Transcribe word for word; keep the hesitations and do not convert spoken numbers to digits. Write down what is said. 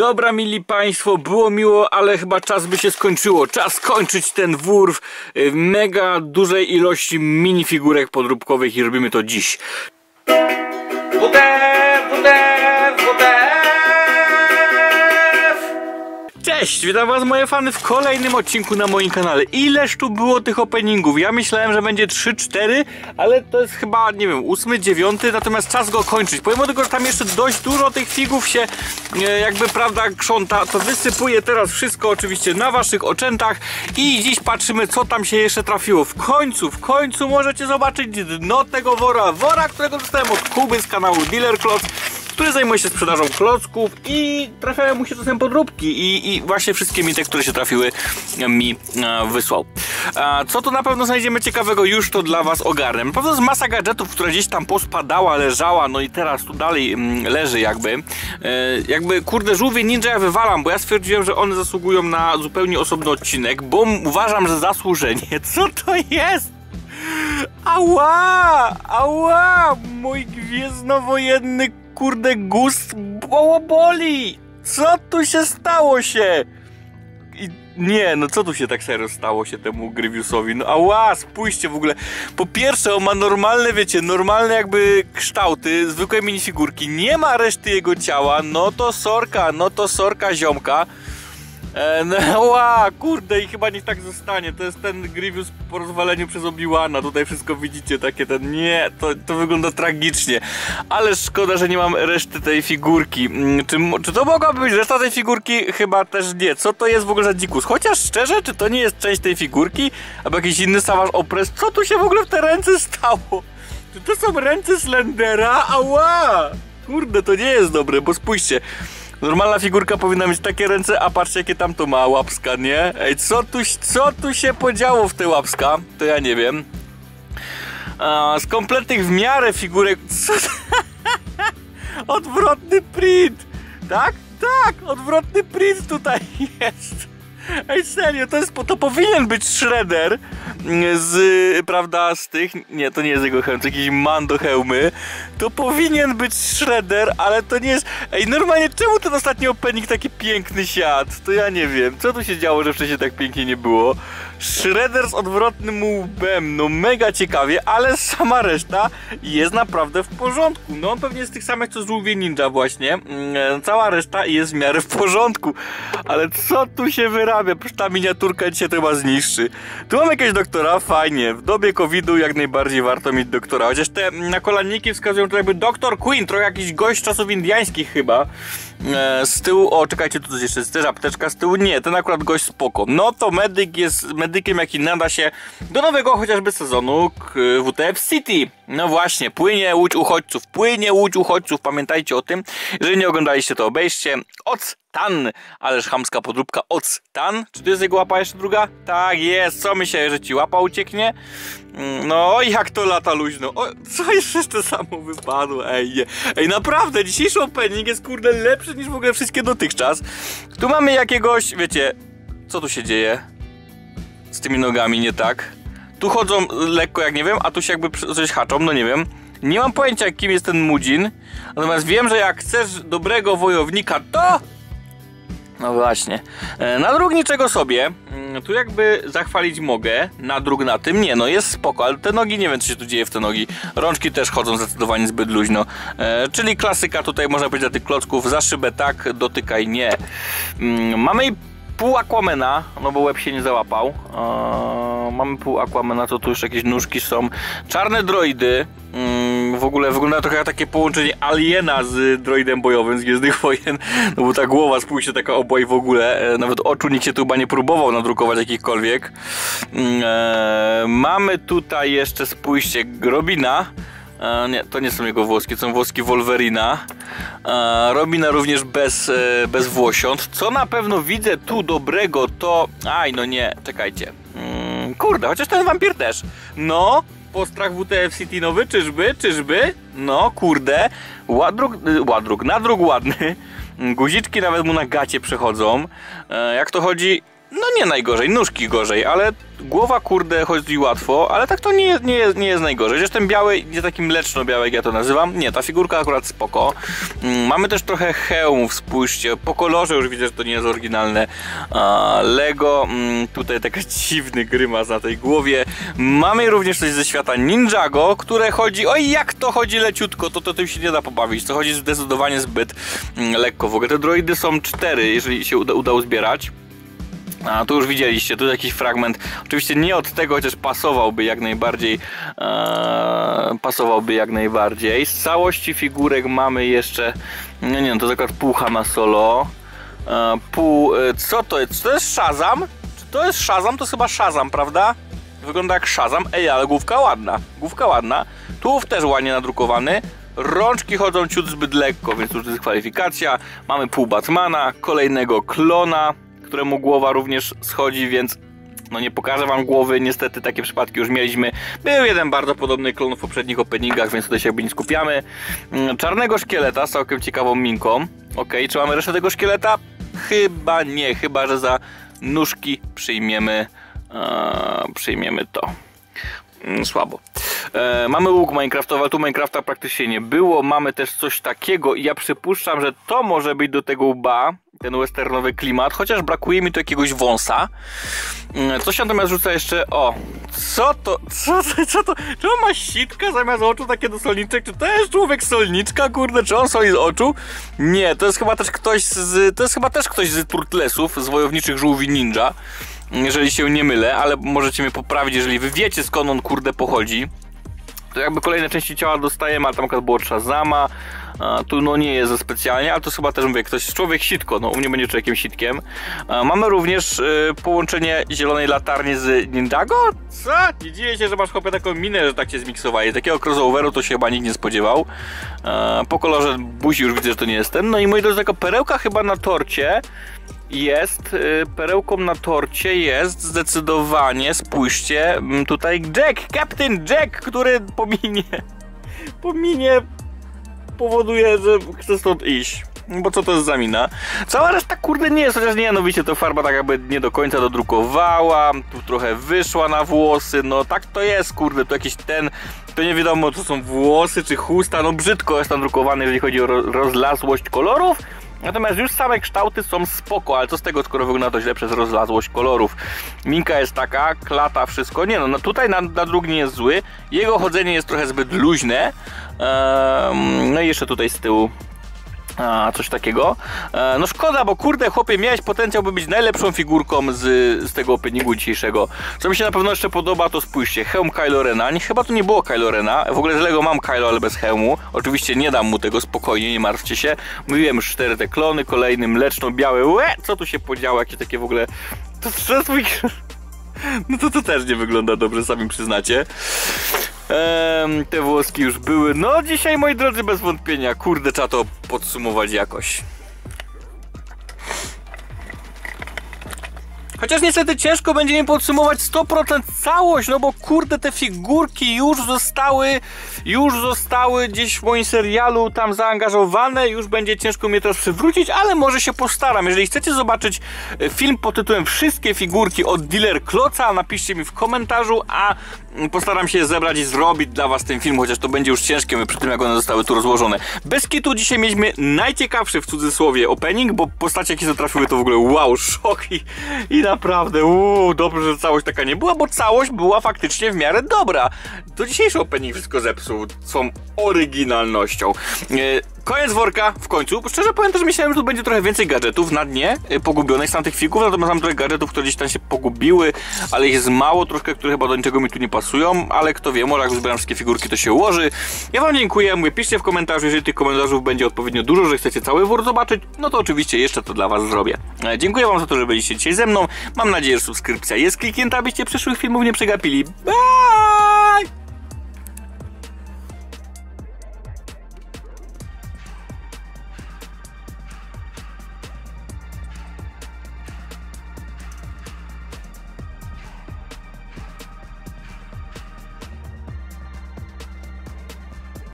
Dobra, mili państwo, było miło, ale chyba czas by się skończyło. Czas kończyć ten wurf mega dużej ilości minifigurek podróbkowych i robimy to dziś. Cześć, witam was moje fany w kolejnym odcinku na moim kanale. Ileż tu było tych openingów? Ja myślałem, że będzie trzy, cztery, ale to jest chyba, nie wiem, ósmy, dziewiąty, natomiast czas go kończyć. Pomimo tego, że tam jeszcze dość dużo tych figów się jakby, prawda, krząta, to wysypuję teraz wszystko oczywiście na waszych oczętach i dziś patrzymy, co tam się jeszcze trafiło. W końcu, w końcu możecie zobaczyć dno tego wora, wora, którego dostałem od Kuby z kanału Dealer Klos, który zajmuje się sprzedażą klocków i trafiają mu się czasem podróbki i, i właśnie wszystkie mi te, które się trafiły, mi e, wysłał. E, co tu na pewno znajdziemy ciekawego, już to dla was ogarnę. Na pewno jest masa gadżetów, która gdzieś tam pospadała, leżała, no i teraz tu dalej m, leży jakby. E, jakby, kurde, żółwie ninja ja wywalam, bo ja stwierdziłem, że one zasługują na zupełnie osobny odcinek, bo uważam, że zasłużenie. Co to jest? Ała! Ała! Mój gwiezdnowojenny, kurde, gust boło boli! Co tu się stało się? I nie, no co tu się tak serio stało się temu Grievousowi? No ała, spójrzcie w ogóle. Po pierwsze, on ma normalne, wiecie, normalne jakby kształty, zwykłe minifigurki. Nie ma reszty jego ciała, no to sorka, no to sorka ziomka. E, no ała, kurde, i chyba niech tak zostanie. To jest ten Grievous po rozwaleniu przez Obi-Wana. Tutaj wszystko widzicie, takie ten... Nie, to, to wygląda tragicznie. Ale szkoda, że nie mam reszty tej figurki. Czy, czy to mogłaby być reszta tej figurki? Chyba też nie. Co to jest w ogóle za dzikus? Chociaż szczerze, czy to nie jest część tej figurki? Albo jakiś inny saważ opres? Co tu się w ogóle w te ręce stało? Czy to są ręce Slendera? Ała! Kurde, to nie jest dobre, bo spójrzcie. Normalna figurka powinna mieć takie ręce, a patrzcie, jakie tam to ma łapska, nie? Ej, co tu, co tu się podziało w te łapska? To ja nie wiem. A, z kompletnych w miarę figurek... Co? Odwrotny print! Tak? Tak! Odwrotny print tutaj jest! Ej, serio, to, jest, to powinien być Shredder z, prawda, z tych, nie, to nie jest jego hełm, to jakiś mando hełmy. To powinien być Shredder, ale to nie jest, ej, normalnie czemu ten ostatni opening taki piękny siadł? To ja nie wiem, co tu się działo, że wcześniej tak pięknie nie było. Shredder z odwrotnym łbem, no mega ciekawie, ale sama reszta jest naprawdę w porządku. No on pewnie z tych samych, co z żółwie ninja właśnie, cała reszta jest w miarę w porządku. Ale co tu się wyraża? Ta miniaturka dzisiaj to chyba zniszczy. Tu mam jakiegoś doktora, fajnie. W dobie covidu jak najbardziej warto mieć doktora. Chociaż te nakolanniki wskazują, że jakby doktor Queen, trochę jakiś gość czasów indiańskich chyba. E, z tyłu, o czekajcie, tu coś jeszcze jest, też apteczka z tyłu. Nie, ten akurat gość spoko. No to medyk jest medykiem, jaki nada się do nowego chociażby sezonu W T F City. No właśnie, płynie łódź uchodźców, płynie łódź uchodźców, pamiętajcie o tym. Jeżeli nie oglądaliście, to obejście. Oc Tan, ależ chamska podróbka. Oc Tan, czy to jest jego łapa jeszcze druga? Tak jest, co myślę, że ci łapa ucieknie? No i jak to lata luźno. O, co jeszcze to samo wypadło, ej nie. Ej naprawdę, dzisiejszy opening jest, kurde, lepszy niż w ogóle wszystkie dotychczas. Tu mamy jakiegoś, wiecie, co tu się dzieje? Z tymi nogami nie tak. Tu chodzą lekko, jak nie wiem, a tu się jakby coś haczą, no nie wiem. Nie mam pojęcia, kim jest ten Mudzin. Natomiast wiem, że jak chcesz dobrego wojownika, to... No właśnie. Nadruk niczego sobie. Tu jakby zachwalić mogę. Nadruk na tym. Nie, no jest spoko, ale te nogi, nie wiem, co się tu dzieje w te nogi. Rączki też chodzą zdecydowanie zbyt luźno. E, czyli klasyka tutaj, można powiedzieć, dla tych klocków. Za szybę tak, dotykaj nie. Mamy i pół Aquamana, no bo łeb się nie załapał. Eee, mamy pół Aquamana, to tu już jakieś nóżki są. Czarne droidy. Eee, w ogóle wygląda trochę jak takie połączenie Aliena z droidem bojowym z Gwiezdnych Wojen. No bo ta głowa, spójrzcie, taka oboj w ogóle. Eee, nawet oczu nikt się tu chyba nie próbował nadrukować jakichkolwiek. Eee, mamy tutaj jeszcze, spójrzcie, Robina. E, nie, to nie są jego włoski, to są włoski Wolverina. E, Robina również bez, e, bez włosiąt. Co na pewno widzę tu dobrego, to... Aj, no nie, czekajcie. Mm, kurde, chociaż ten wampir też. No, postrach W T F City nowy, czyżby, czyżby? No, kurde. Ładruk, ładruk, nadruk ładny. Guziczki nawet mu na gacie przechodzą. E, jak to chodzi... No nie najgorzej, nóżki gorzej, ale głowa kurde chodzi łatwo, ale tak to nie jest, nie jest, nie jest najgorzej. Zresztą ten biały, nie taki mleczno-biały jak ja to nazywam, nie, ta figurka akurat spoko. Mamy też trochę hełmów, spójrzcie, po kolorze już widzę, że to nie jest oryginalne Lego. Tutaj taki dziwny grymas na tej głowie. Mamy również coś ze świata Ninjago, które chodzi, oj jak to chodzi leciutko, to, to tym się nie da pobawić, to chodzi zdecydowanie zbyt lekko. W ogóle te droidy są cztery, jeżeli się uda, udało zbierać. A tu już widzieliście, tu jakiś fragment, oczywiście nie od tego, chociaż pasowałby jak najbardziej, e, pasowałby jak najbardziej. Z całości figurek mamy jeszcze, nie wiem, to jest akurat pół Han Solo, e, pół, e, co to jest, czy to jest Shazam? Czy to jest Shazam? To jest chyba Shazam, prawda? Wygląda jak Shazam, ej, ale główka ładna, główka ładna, tułów też ładnie nadrukowany. Rączki chodzą ciut zbyt lekko, więc już dyskwalifikacja. Mamy pół Batmana, kolejnego klona, któremu głowa również schodzi, więc no nie pokażę wam głowy, niestety takie przypadki już mieliśmy. Był jeden bardzo podobny klon w poprzednich openingach, więc tutaj się jakby nie skupiamy. Czarnego szkieleta z całkiem ciekawą minką. Ok, czy mamy resztę tego szkieleta? Chyba nie, chyba że za nóżki przyjmiemy, eee, przyjmiemy to. Słabo. E, mamy łuk minecraftowy, ale tu Minecrafta praktycznie nie było. Mamy też coś takiego i ja przypuszczam, że to może być do tego łba, ten westernowy klimat, chociaż brakuje mi tu jakiegoś wąsa. E, coś się natomiast rzuca jeszcze, o, co to, co, co to, czy on ma sitka zamiast oczu takie do solniczek, czy to jest człowiek solniczka, kurde, czy on soli z oczu? Nie, to jest chyba też ktoś z, to jest chyba też ktoś z Turtlesów, z Wojowniczych Żółwi Ninja. Jeżeli się nie mylę, ale możecie mnie poprawić, jeżeli wy wiecie skąd on kurde pochodzi. To jakby kolejne części ciała dostajemy, ale tam akurat było Shazama. A, tu no nie jest specjalnie, ale to chyba też mówię, ktoś, człowiek sitko, no u mnie będzie człowiekiem sitkiem. A, mamy również y, połączenie zielonej latarni z Ninjago? Co? Nie dziwię się, że masz chłopie taką minę, że tak się zmiksowali. Takiego crossoveru to się chyba nikt nie spodziewał. A, po kolorze buzi już widzę, że to nie jest ten. No i moi drodzy, taka perełka chyba na torcie jest, y, perełką na torcie jest zdecydowanie, spójrzcie, tutaj Jack, Captain Jack, który pominie, pominie, powoduje, że chcę stąd iść, bo co to jest za mina? Cała reszta kurde nie jest, chociaż nie, no widzicie, to farba tak jakby nie do końca dodrukowała, tu trochę wyszła na włosy, no tak to jest kurde, tu jakiś ten, to nie wiadomo czy są włosy czy chusta, no brzydko jest nadrukowane, jeżeli chodzi o rozlazłość kolorów. Natomiast już same kształty są spoko, ale co z tego, skoro wygląda to źle przez rozlazłość kolorów. Minka jest taka, klata, wszystko. Nie no, no tutaj na, na druk nie jest zły. Jego chodzenie jest trochę zbyt luźne. Ehm, no i jeszcze tutaj z tyłu a, coś takiego. E, no szkoda, bo kurde chłopie, miałeś potencjał, by być najlepszą figurką z, z tego openingu dzisiejszego. Co mi się na pewno jeszcze podoba, to spójrzcie, hełm Kylo Rena. Nie, chyba to nie było Kylo Rena. W ogóle z Lego mam Kylo, ale bez hełmu. Oczywiście nie dam mu tego, spokojnie, nie martwcie się. Mówiłem już cztery te klony, kolejny mleczno-biały. Łe, co tu się podziało, jakie takie w ogóle... To, to, to, no to to też nie wygląda dobrze, sami przyznacie. Ehm, te włoski już były. No dzisiaj, moi drodzy, bez wątpienia, kurde, trzeba to podsumować jakoś. Chociaż niestety ciężko będzie mi podsumować sto procent całość, no bo kurde te figurki już zostały, już zostały gdzieś w moim serialu tam zaangażowane, już będzie ciężko mnie teraz przywrócić, ale może się postaram. Jeżeli chcecie zobaczyć film pod tytułem Wszystkie figurki od Dealer Klosa, napiszcie mi w komentarzu, a postaram się zebrać i zrobić dla was ten film, chociaż to będzie już ciężkie przy tym jak one zostały tu rozłożone. Bez kitu dzisiaj mieliśmy najciekawszy w cudzysłowie opening, bo postacie jakie zatrafiły to w ogóle wow, szok i, i naprawdę, uuu, dobrze, że całość taka nie była, bo całość była faktycznie w miarę dobra. To dzisiejszy opening wszystko zepsuł swą oryginalnością. Yy, koniec worka w końcu. Szczerze powiem, też myślałem, że tu będzie trochę więcej gadżetów na dnie yy, pogubionych z tamtych fików, natomiast mam trochę gadżetów, które gdzieś tam się pogubiły, ale ich jest mało troszkę, które chyba do niczego mi tu nie pasują, ale kto wie, może jak zbieram wszystkie figurki, to się ułoży. Ja wam dziękuję, mówię, piszcie w komentarzu, jeżeli tych komentarzów będzie odpowiednio dużo, że chcecie cały wór zobaczyć, no to oczywiście jeszcze to dla was zrobię. Yy, dziękuję wam za to, że byliście dzisiaj ze mną. Mam nadzieję, że subskrypcja jest kliknięta, abyście przyszłych filmów nie przegapili. Bye!